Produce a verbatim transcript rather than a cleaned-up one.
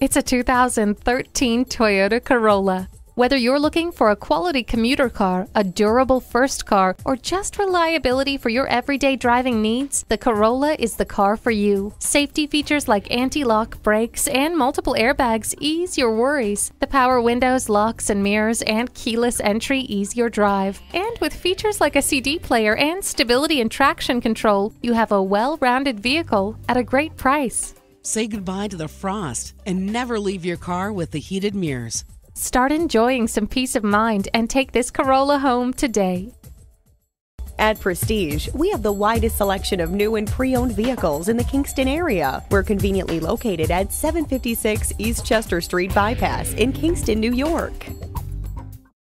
It's a two thousand thirteen Toyota Corolla. Whether you're looking for a quality commuter car, a durable first car, or just reliability for your everyday driving needs, the Corolla is the car for you. Safety features like anti-lock brakes and multiple airbags ease your worries. The power windows, locks and mirrors, and keyless entry ease your drive. And with features like a C D player and stability and traction control, you have a well-rounded vehicle at a great price. Say goodbye to the frost and never leave your car with the heated mirrors. Start enjoying some peace of mind and take this Corolla home today. At Prestige, we have the widest selection of new and pre-owned vehicles in the Kingston area. We're conveniently located at seven fifty-six East Chester Street Bypass in Kingston, New York.